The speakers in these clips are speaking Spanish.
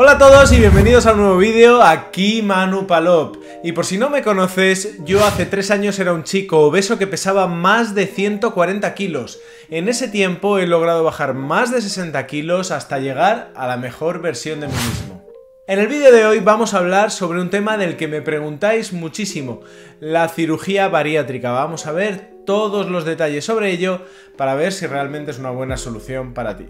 Hola a todos y bienvenidos a un nuevo vídeo, aquí Manu Palop. Y por si no me conoces, yo hace 3 años era un chico obeso que pesaba más de 140 kilos. En ese tiempo he logrado bajar más de 60 kilos hasta llegar a la mejor versión de mí mismo. En el vídeo de hoy vamos a hablar sobre un tema del que me preguntáis muchísimo, la cirugía bariátrica. Vamos a ver todos los detalles sobre ello para ver si realmente es una buena solución para ti.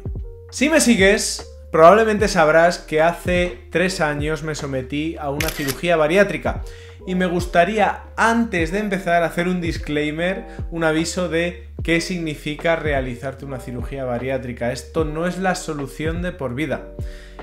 Si me sigues, probablemente sabrás que hace 3 años me sometí a una cirugía bariátrica y me gustaría, antes de empezar, hacer un disclaimer, un aviso de qué significa realizarte una cirugía bariátrica. Esto no es la solución de por vida.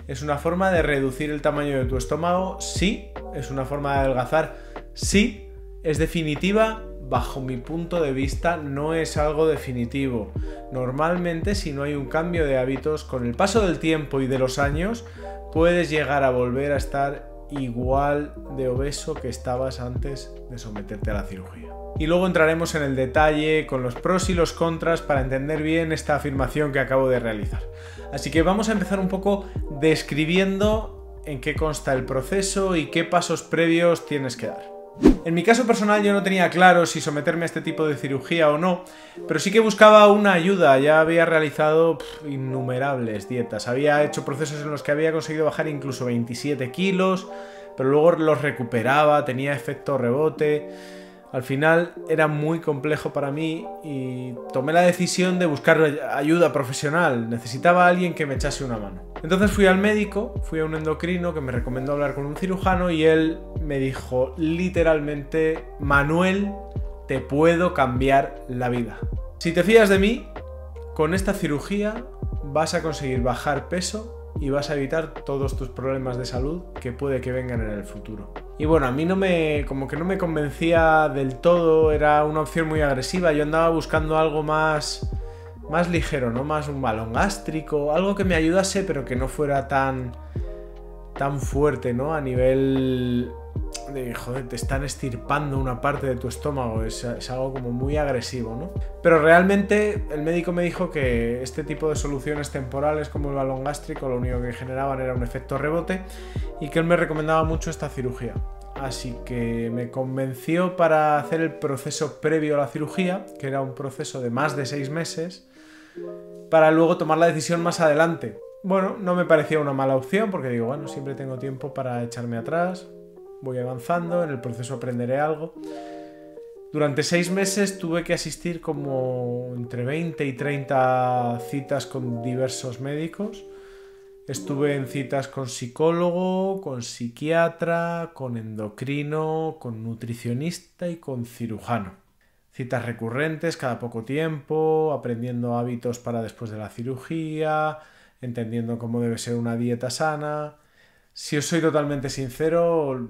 Es una forma de reducir el tamaño de tu estómago, sí. Es una forma de adelgazar, sí. Es definitiva. Bajo mi punto de vista, no es algo definitivo. Normalmente, si no hay un cambio de hábitos, con el paso del tiempo y de los años, puedes llegar a volver a estar igual de obeso que estabas antes de someterte a la cirugía. Y luego entraremos en el detalle con los pros y los contras para entender bien esta afirmación que acabo de realizar. Así que vamos a empezar un poco describiendo en qué consta el proceso y qué pasos previos tienes que dar. En mi caso personal yo no tenía claro si someterme a este tipo de cirugía o no, pero sí que buscaba una ayuda. Ya había realizado innumerables dietas, había hecho procesos en los que había conseguido bajar incluso 27 kilos, pero luego los recuperaba, tenía efecto rebote. Al final era muy complejo para mí y tomé la decisión de buscar ayuda profesional. Necesitaba a alguien que me echase una mano. Entonces fui al médico, fui a un endocrino que me recomendó hablar con un cirujano y él me dijo literalmente: Manuel, te puedo cambiar la vida. Si te fías de mí, con esta cirugía vas a conseguir bajar peso y vas a evitar todos tus problemas de salud que puede que vengan en el futuro. Y bueno, a mí como que no me convencía del todo, era una opción muy agresiva. Yo andaba buscando algo más ligero, ¿no? Más un balón gástrico, algo que me ayudase pero que no fuera tan fuerte, ¿no? A nivel de, joder, te están estirpando una parte de tu estómago, es algo como muy agresivo, ¿no? Pero realmente el médico me dijo que este tipo de soluciones temporales como el balón gástrico lo único que generaban era un efecto rebote y que él me recomendaba mucho esta cirugía. Así que me convenció para hacer el proceso previo a la cirugía, que era un proceso de más de 6 meses, para luego tomar la decisión más adelante. Bueno, no me parecía una mala opción porque digo, bueno, siempre tengo tiempo para echarme atrás, voy avanzando, en el proceso aprenderé algo. Durante 6 meses tuve que asistir como entre 20 y 30 citas con diversos médicos. Estuve en citas con psicólogo, con psiquiatra, con endocrino, con nutricionista y con cirujano. Citas recurrentes cada poco tiempo, aprendiendo hábitos para después de la cirugía, entendiendo cómo debe ser una dieta sana. Si os soy totalmente sincero,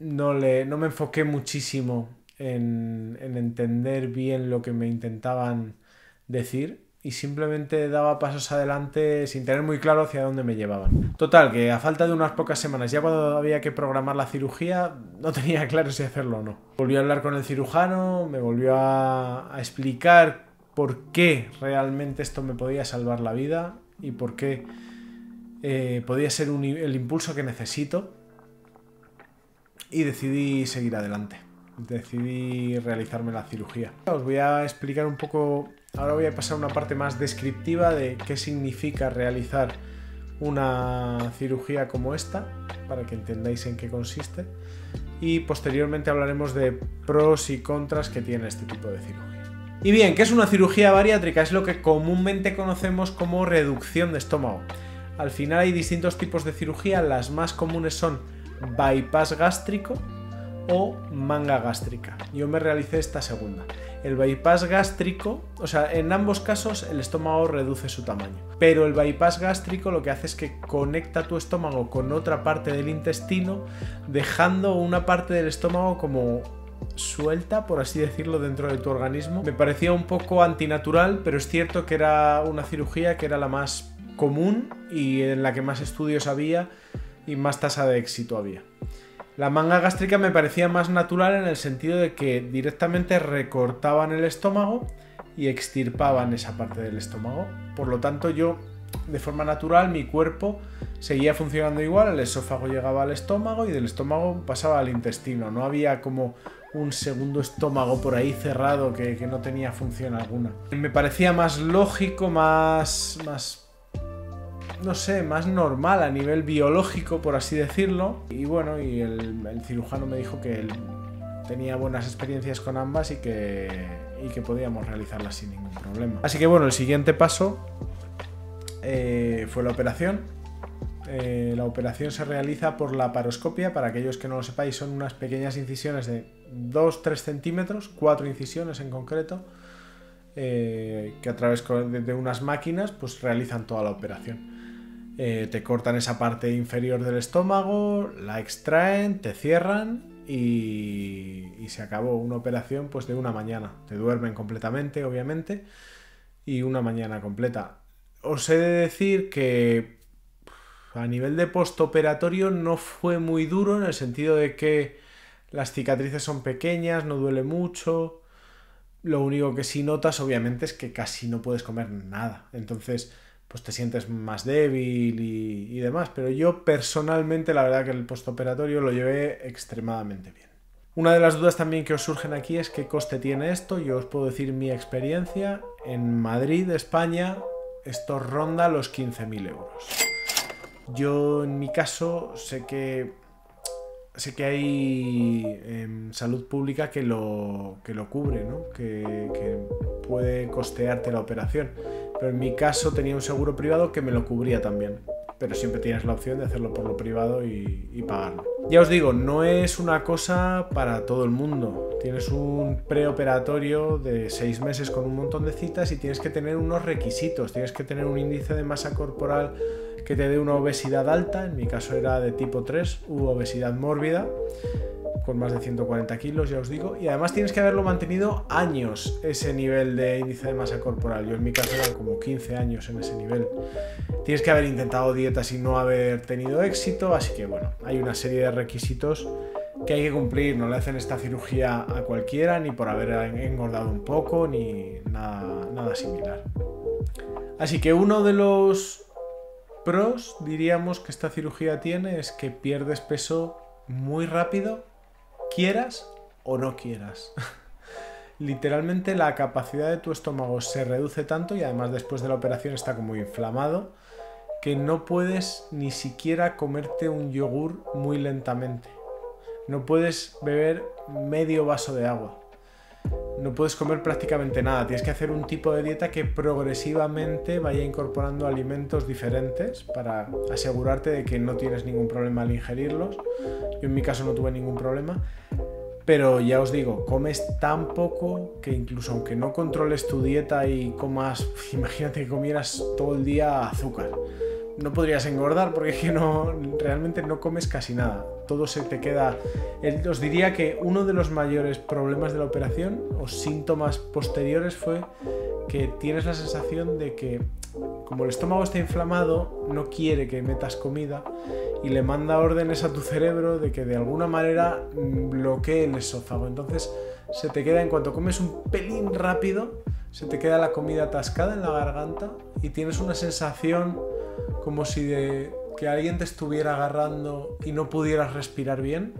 no me enfoqué muchísimo en entender bien lo que me intentaban decir y simplemente daba pasos adelante sin tener muy claro hacia dónde me llevaban. Total, que a falta de unas pocas semanas, ya cuando había que programar la cirugía, no tenía claro si hacerlo o no. Volví a hablar con el cirujano, me volvió a explicar por qué realmente esto me podía salvar la vida y por qué podía ser el impulso que necesito, y decidí seguir adelante. Decidí realizarme la cirugía. Os voy a explicar un poco, ahora voy a pasar a una parte más descriptiva de qué significa realizar una cirugía como esta, para que entendáis en qué consiste, y posteriormente hablaremos de pros y contras que tiene este tipo de cirugía. Y bien, ¿qué es una cirugía bariátrica? Es lo que comúnmente conocemos como reducción de estómago. Al final hay distintos tipos de cirugía, las más comunes son bypass gástrico o manga gástrica. Yo me realicé esta segunda. El bypass gástrico, o sea, en ambos casos el estómago reduce su tamaño, pero el bypass gástrico lo que hace es que conecta tu estómago con otra parte del intestino, dejando una parte del estómago como suelta, por así decirlo, dentro de tu organismo. Me parecía un poco antinatural, pero es cierto que era una cirugía que era la más común y en la que más estudios había y más tasa de éxito había. La manga gástrica me parecía más natural en el sentido de que directamente recortaban el estómago y extirpaban esa parte del estómago. Por lo tanto, yo, de forma natural, mi cuerpo seguía funcionando igual, el esófago llegaba al estómago y del estómago pasaba al intestino. No había como un segundo estómago por ahí cerrado que no tenía función alguna. Me parecía más lógico, más no sé, más normal a nivel biológico, por así decirlo. Y bueno, y el cirujano me dijo que él tenía buenas experiencias con ambas y que podíamos realizarlas sin ningún problema. Así que bueno, el siguiente paso fue la operación. La operación se realiza por la laparoscopia. Para aquellos que no lo sepáis, son unas pequeñas incisiones de 2-3 centímetros, 4 incisiones en concreto, que a través de unas máquinas pues realizan toda la operación. Te cortan esa parte inferior del estómago, la extraen, te cierran y se acabó. Una operación pues de una mañana. Te duermen completamente, obviamente, y una mañana completa. Os he de decir que a nivel de postoperatorio no fue muy duro, en el sentido de que las cicatrices son pequeñas, no duele mucho. Lo único que sí notas, obviamente, es que casi no puedes comer nada. Entonces pues te sientes más débil y demás, pero yo personalmente la verdad que el postoperatorio lo llevé extremadamente bien. Una de las dudas también que os surgen aquí es qué coste tiene esto. Yo os puedo decir mi experiencia. En Madrid, España, esto ronda los 15.000 euros. Yo en mi caso sé que hay salud pública que lo cubre, ¿no? Que puede costearte la operación. Pero en mi caso tenía un seguro privado que me lo cubría también. Pero siempre tienes la opción de hacerlo por lo privado y pagarlo. Ya os digo, no es una cosa para todo el mundo. Tienes un preoperatorio de 6 meses con un montón de citas y tienes que tener unos requisitos. Tienes que tener un índice de masa corporal que te dé una obesidad alta. En mi caso era de tipo 3, u obesidad mórbida, con más de 140 kilos, ya os digo. Y además tienes que haberlo mantenido años, ese nivel de índice de masa corporal. Yo en mi caso era como 15 años en ese nivel. Tienes que haber intentado dietas y no haber tenido éxito, así que bueno, hay una serie de requisitos que hay que cumplir. No le hacen esta cirugía a cualquiera, ni por haber engordado un poco, ni nada similar. Así que uno de los pros, diríamos, que esta cirugía tiene es que pierdes peso muy rápido, quieras o no quieras. Literalmente la capacidad de tu estómago se reduce tanto, y además después de la operación está como inflamado, que no puedes ni siquiera comerte un yogur muy lentamente. No puedes beber medio vaso de agua. No puedes comer prácticamente nada. Tienes que hacer un tipo de dieta que progresivamente vaya incorporando alimentos diferentes para asegurarte de que no tienes ningún problema al ingerirlos. Yo en mi caso no tuve ningún problema, pero ya os digo, comes tan poco que incluso aunque no controles tu dieta y comas, imagínate que comieras todo el día azúcar, no podrías engordar porque es que no, realmente no comes casi nada. Todo se te queda. Os diría que uno de los mayores problemas de la operación o síntomas posteriores fue que tienes la sensación de que, como el estómago está inflamado, no quiere que metas comida y le manda órdenes a tu cerebro de que de alguna manera bloquee el esófago. Entonces se te queda, en cuanto comes un pelín rápido, se te queda la comida atascada en la garganta y tienes una sensación como si de que alguien te estuviera agarrando y no pudieras respirar bien,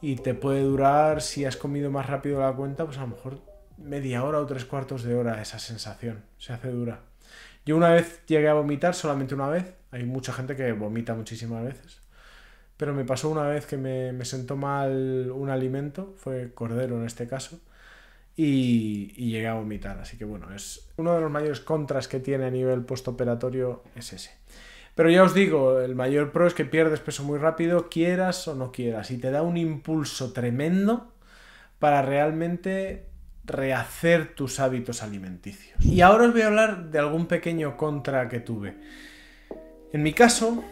y te puede durar, si has comido más rápido la cuenta, pues a lo mejor media hora o 3/4 de hora. Esa sensación se hace dura. Yo una vez llegué a vomitar, solamente una vez. Hay mucha gente que vomita muchísimas veces, pero me pasó una vez que me sentó mal un alimento, fue cordero en este caso, y llegué a vomitar. Así que bueno, es uno de los mayores contras que tiene a nivel postoperatorio, es ese. Pero ya os digo, el mayor pro es que pierdes peso muy rápido, quieras o no quieras, y te da un impulso tremendo para realmente rehacer tus hábitos alimenticios. Y ahora os voy a hablar de algún pequeño contra que tuve. En mi caso,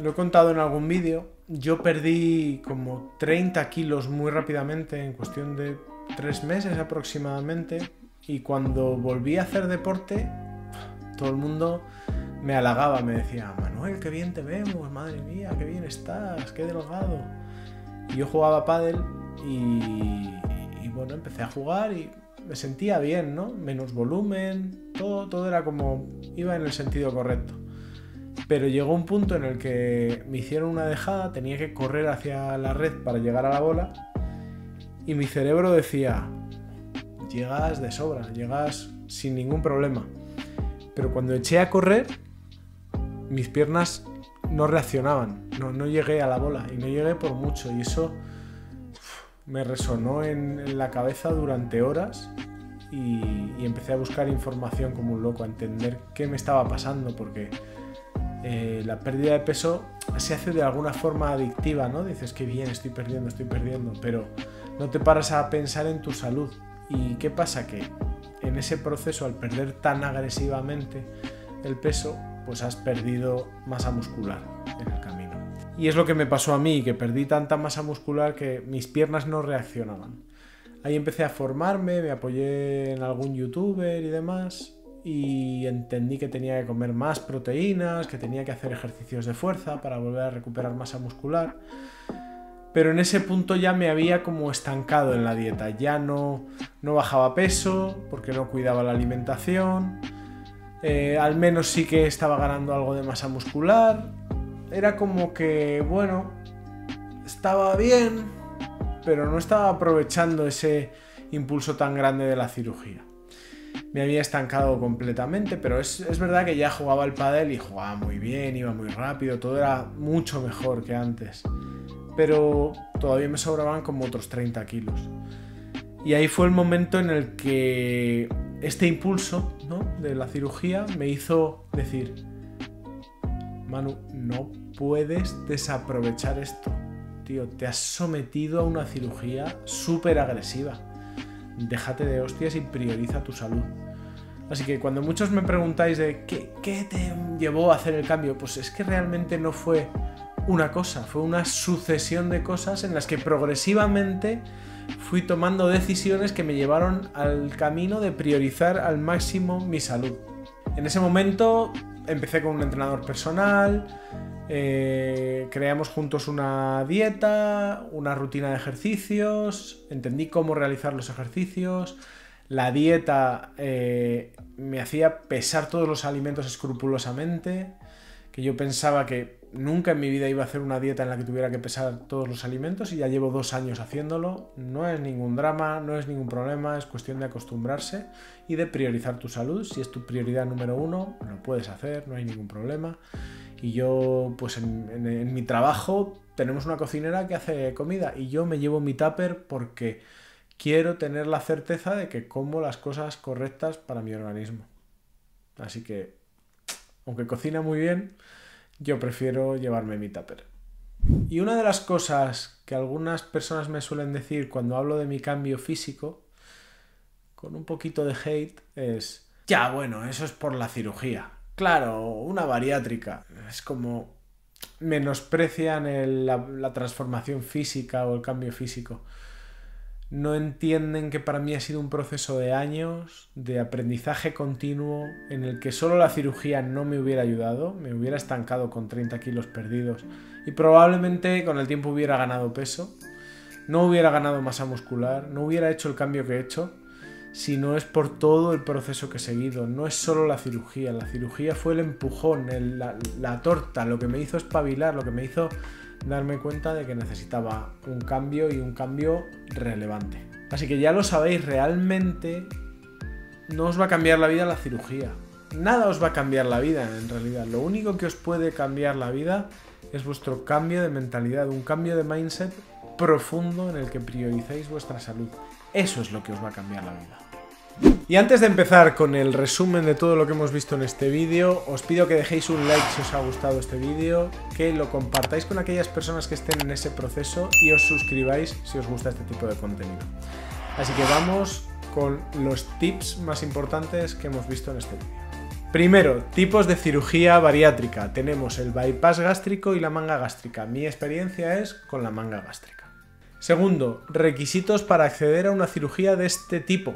lo he contado en algún vídeo, yo perdí como 30 kilos muy rápidamente, en cuestión de 3 meses aproximadamente, y cuando volví a hacer deporte todo el mundo me halagaba, me decía: Manuel, qué bien te vemos, madre mía, qué bien estás, qué delgado. Y yo jugaba pádel y bueno, empecé a jugar y me sentía bien, ¿no? Menos volumen, todo era como iba en el sentido correcto. Pero llegó un punto en el que me hicieron una dejada, tenía que correr hacia la red para llegar a la bola y mi cerebro decía, llegas de sobra, llegas sin ningún problema. Pero cuando eché a correr, mis piernas no reaccionaban, no llegué a la bola y no llegué por mucho, y eso me resonó en la cabeza durante horas. Y empecé a buscar información como un loco, a entender qué me estaba pasando, porque la pérdida de peso se hace de alguna forma adictiva, ¿no? Dices, qué bien, estoy perdiendo, pero no te paras a pensar en tu salud. ¿Y qué pasa? Que en ese proceso, al perder tan agresivamente el peso, pues has perdido masa muscular en el camino. Y es lo que me pasó a mí, que perdí tanta masa muscular que mis piernas no reaccionaban. Ahí empecé a formarme, me apoyé en algún youtuber y demás, y entendí que tenía que comer más proteínas, que tenía que hacer ejercicios de fuerza para volver a recuperar masa muscular. Pero en ese punto ya me había como estancado en la dieta, ya no bajaba peso porque no cuidaba la alimentación, al menos sí que estaba ganando algo de masa muscular. Era como que, bueno, estaba bien, pero no estaba aprovechando ese impulso tan grande de la cirugía. Me había estancado completamente, pero es verdad que ya jugaba al pádel y jugaba muy bien, iba muy rápido, todo era mucho mejor que antes. Pero todavía me sobraban como otros 30 kilos. Y ahí fue el momento en el que este impulso, ¿no?, de la cirugía me hizo decir, Manu, no puedes desaprovechar esto. Tío, te has sometido a una cirugía súper agresiva. Déjate de hostias y prioriza tu salud. Así que cuando muchos me preguntáis de qué te llevó a hacer el cambio, pues es que realmente no fue una cosa, fue una sucesión de cosas en las que progresivamente fui tomando decisiones que me llevaron al camino de priorizar al máximo mi salud. En ese momento empecé con un entrenador personal. Creamos juntos una dieta, una rutina de ejercicios, entendí cómo realizar los ejercicios, la dieta me hacía pesar todos los alimentos escrupulosamente, que yo pensaba que nunca en mi vida iba a hacer una dieta en la que tuviera que pesar todos los alimentos, y ya llevo 2 años haciéndolo. No es ningún drama, no es ningún problema, es cuestión de acostumbrarse y de priorizar tu salud. Si es tu prioridad número uno, lo puedes hacer, no hay ningún problema. Y yo, pues en mi trabajo tenemos una cocinera que hace comida y yo me llevo mi tupper porque quiero tener la certeza de que como las cosas correctas para mi organismo. Así que, aunque cocina muy bien, yo prefiero llevarme mi tupper. Y una de las cosas que algunas personas me suelen decir cuando hablo de mi cambio físico, con un poquito de hate, es, ya bueno, eso es por la cirugía. Claro, una bariátrica. Es como menosprecian la transformación física o el cambio físico. No entienden que para mí ha sido un proceso de años, de aprendizaje continuo, en el que solo la cirugía no me hubiera ayudado, me hubiera estancado con 30 kilos perdidos y probablemente con el tiempo hubiera ganado peso, no hubiera ganado masa muscular, no hubiera hecho el cambio que he hecho, si no es por todo el proceso que he seguido. No es solo la cirugía fue el empujón, la torta, lo que me hizo espabilar, lo que me hizo darme cuenta de que necesitaba un cambio y un cambio relevante. Así que ya lo sabéis, realmente no os va a cambiar la vida la cirugía. Nada os va a cambiar la vida en realidad. Lo único que os puede cambiar la vida es vuestro cambio de mentalidad, un cambio de mindset profundo en el que prioricéis vuestra salud. Eso es lo que os va a cambiar la vida. Y antes de empezar con el resumen de todo lo que hemos visto en este vídeo, os pido que dejéis un like si os ha gustado este vídeo, que lo compartáis con aquellas personas que estén en ese proceso y os suscribáis si os gusta este tipo de contenido. Así que vamos con los tips más importantes que hemos visto en este vídeo. Primero, tipos de cirugía bariátrica. Tenemos el bypass gástrico y la manga gástrica. Mi experiencia es con la manga gástrica. Segundo, requisitos para acceder a una cirugía de este tipo.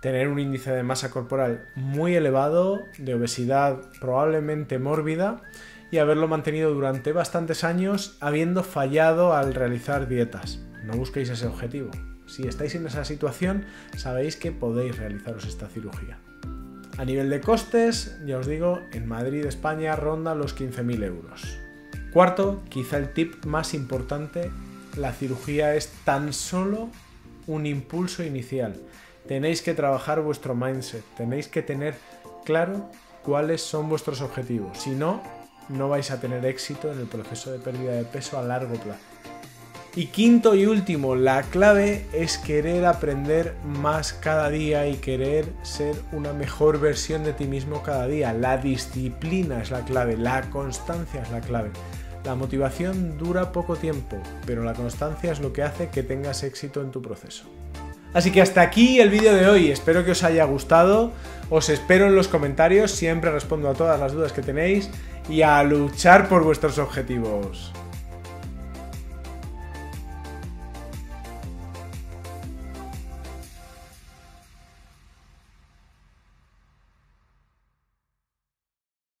Tener un índice de masa corporal muy elevado, de obesidad probablemente mórbida, y haberlo mantenido durante bastantes años habiendo fallado al realizar dietas. No busquéis ese objetivo. Si estáis en esa situación, sabéis que podéis realizaros esta cirugía. A nivel de costes, ya os digo, en Madrid, España, ronda los 15.000 euros. Cuarto, quizá el tip más importante, la cirugía es tan solo un impulso inicial. Tenéis que trabajar vuestro mindset, tenéis que tener claro cuáles son vuestros objetivos. Si no, no vais a tener éxito en el proceso de pérdida de peso a largo plazo. Y quinto y último, la clave es querer aprender más cada día y querer ser una mejor versión de ti mismo cada día. La disciplina es la clave, la constancia es la clave. La motivación dura poco tiempo, pero la constancia es lo que hace que tengas éxito en tu proceso. Así que hasta aquí el vídeo de hoy, espero que os haya gustado, os espero en los comentarios, siempre respondo a todas las dudas que tenéis y a luchar por vuestros objetivos.